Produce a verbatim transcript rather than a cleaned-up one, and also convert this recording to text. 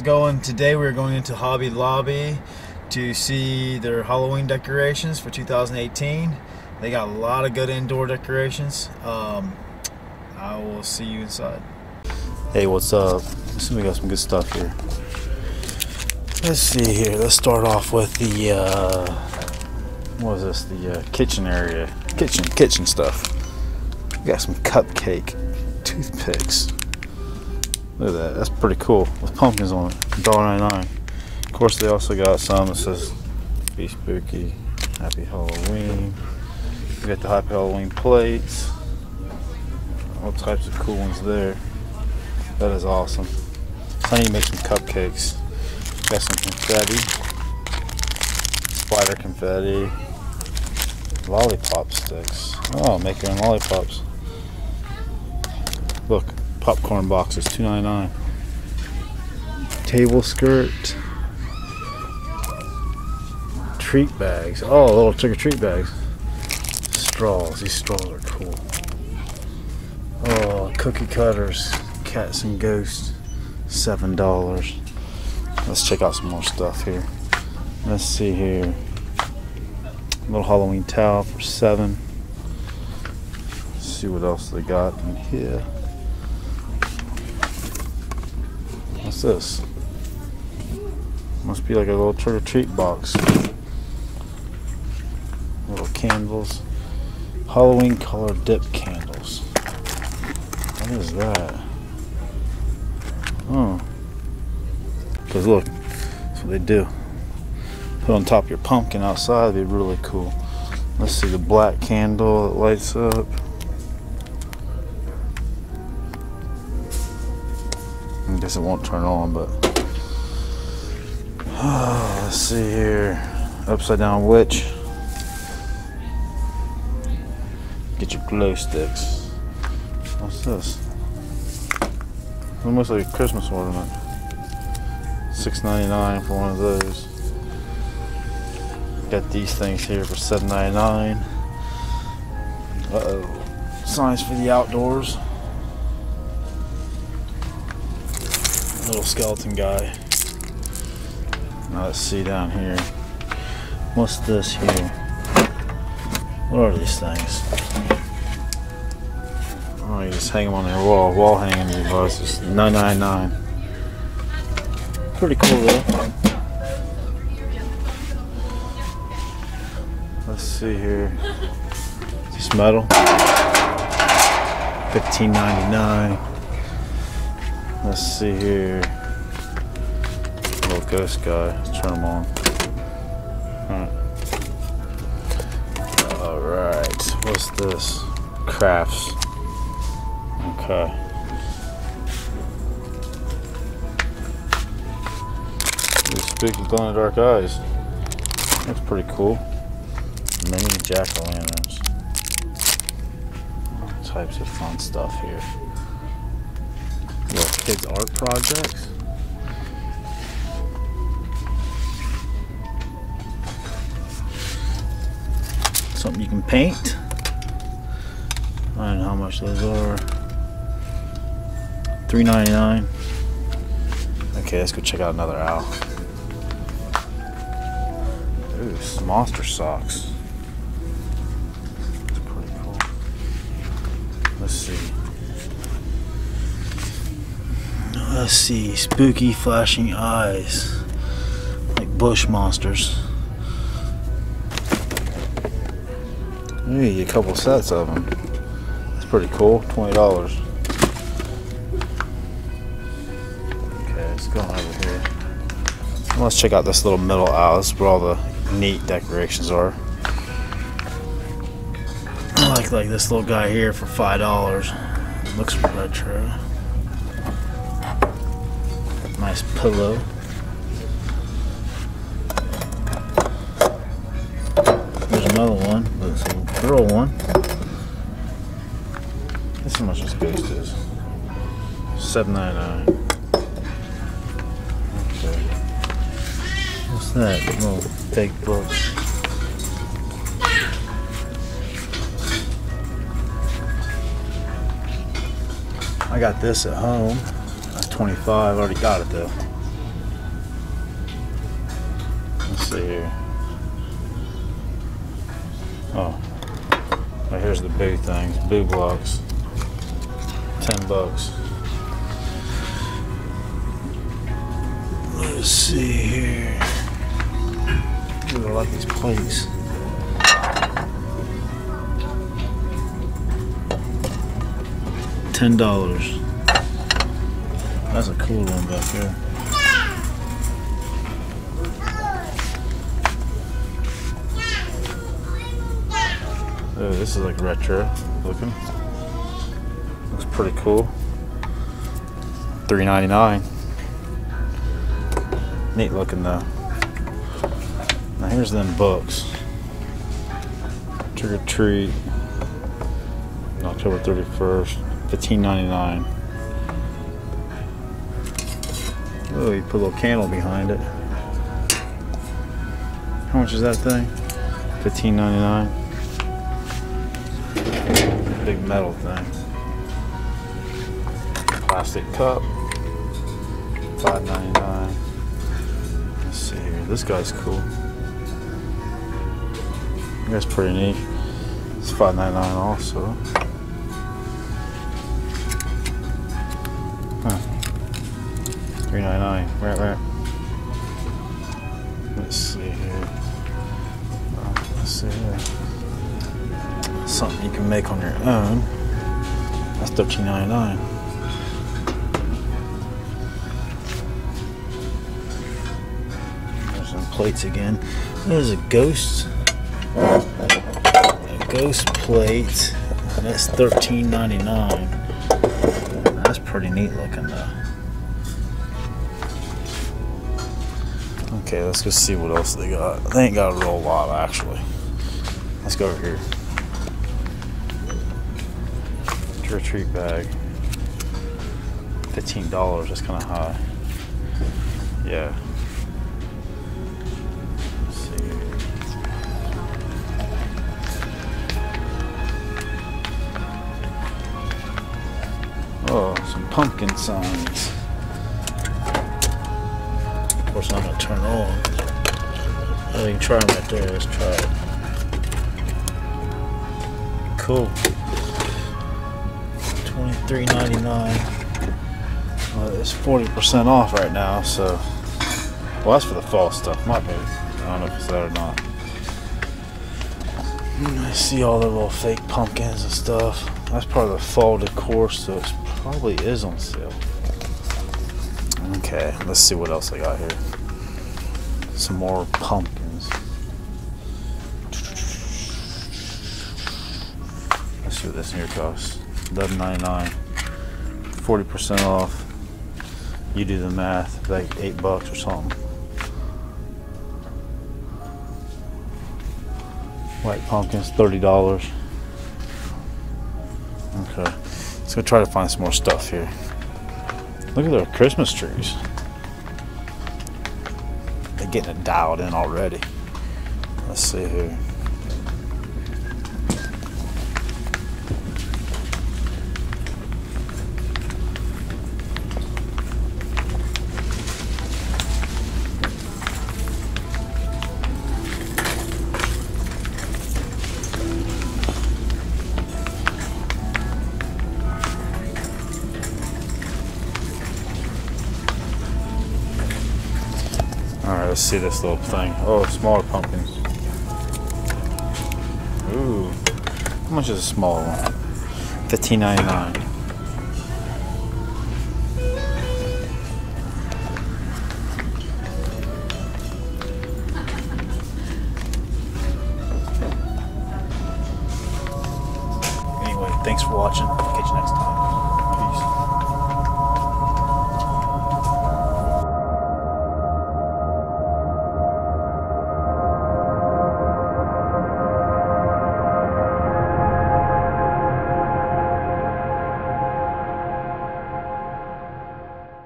it's going. Today we're going into Hobby Lobby to see their Halloween decorations for two thousand eighteen. They got a lot of good indoor decorations. Um, I will see you inside. Hey, what's up? Let's see, we got some good stuff here. Let's see here. Let's start off with the uh, what is this? The uh, kitchen area, kitchen, kitchen stuff. We got some cupcake toothpicks. Look at that. That's pretty cool. With pumpkins on it. one ninety-nine. Of course, they also got some that says "Be Spooky, Happy Halloween." We got the Happy Halloween plates. All types of cool ones there. That is awesome. I need to make some cupcakes. Got some confetti, spider confetti, lollipop sticks. Oh, make your own lollipops. Look, popcorn boxes, two ninety-nine. Table skirt, treat bags. Oh, little trick or treat bags. Straws. These straws are cool. Oh, cookie cutters, cats and ghosts, seven dollars. Let's check out some more stuff here. Let's see here. Little Halloween towel for seven. Let's see what else they got in here. What's this? Must be like a little trick or treat box. Little candles. Halloween color dip candles. What is that? Oh. Because look, that's what they do. Put on top of your pumpkin outside, it'd be really cool. Let's see the black candle that lights up. I guess it won't turn on, but. Oh, let's see here. Upside down witch. Get your glow sticks. What's this? It's almost like a Christmas ornament. six ninety-nine for one of those. Got these things here for seven ninety-nine. Uh-oh. Signs for the outdoors. Little skeleton guy. Now let's see down here. What's this here? What are these things? Oh, you just hang them on your wall. Wall hanging devices. nine ninety-nine. Pretty cool though. Let's see here. This metal. fifteen ninety-nine. Let's see here. Little ghost guy. Let's turn him on. Alright. Alright. What's this? Crafts. Okay. Big glow-in-the-dark eyes. That's pretty cool. Mini jack-o'-lanterns. All types of fun stuff here. Little kids' art projects. Something you can paint. I don't know how much those are. three ninety-nine. Okay, let's go check out another owl. Ooh, some monster socks. That's pretty cool. Let's see. Let's see. Spooky flashing eyes. Like bush monsters. Hey, a couple sets of them. That's pretty cool. twenty dollars. Okay, let's go over here. Let's check out this little middle aisle. This is where all the neat decorations are. I like like this little guy here for five dollars. Looks retro. Nice pillow. There's another one. There's a little girl one. That's how much this ghost is. seven ninety-nine. Okay. What's that? Little fake books. I got this at home. That's twenty-five. I already got it though. see here. Oh, now here's the boo things, boo blocks, ten bucks. Let's see here. Ooh, I like these plates. Ten dollars. That's a cool one back there. Oh, this is like retro looking. Looks pretty cool. three ninety-nine. Neat looking though. Now here's them bucks. Trick or treat. October thirty-first. fifteen ninety-nine. Oh, you put a little candle behind it. How much is that thing? fifteen ninety-nine. Big metal thing. Plastic cup. five ninety-nine. Let's see here. This guy's cool. That's pretty neat. It's five ninety-nine also. Huh. three ninety-nine. Right, right. Let's see here. Let's see here. Something you can make on your own. That's thirteen ninety-nine. There's some plates again. There's a ghost. A ghost plate. That's thirteen ninety-nine. That's pretty neat looking though. Okay, let's go see what else they got. They ain't got a real lot actually. Let's go over here. Retreat bag, fifteen dollars. That's kind of high. Yeah. Let's see. Oh, some pumpkin signs. Of course, I'm gonna turn on. I can try them right there. Let's try it. Cool. twenty-three ninety-nine. Well, it's forty percent off right now, so. Well, that's for the fall stuff. Might be. I don't know if it's that or not. I see all the little fake pumpkins and stuff. That's part of the fall decor, so it probably is on sale. Okay, let's see what else I got here. Some more pumpkins. Let's see what this here costs. eleven ninety-nine, forty percent off. You do the math, like eight bucks or something. White pumpkins, thirty dollars. Okay, let's go try to find some more stuff here. Look at their Christmas trees. They're getting it dialed in already. Let's see here. Let's see this little thing. Oh, smaller pumpkins. Ooh. How much is a small one? fifteen ninety-nine. Anyway, thanks for watching. I'll catch you next time.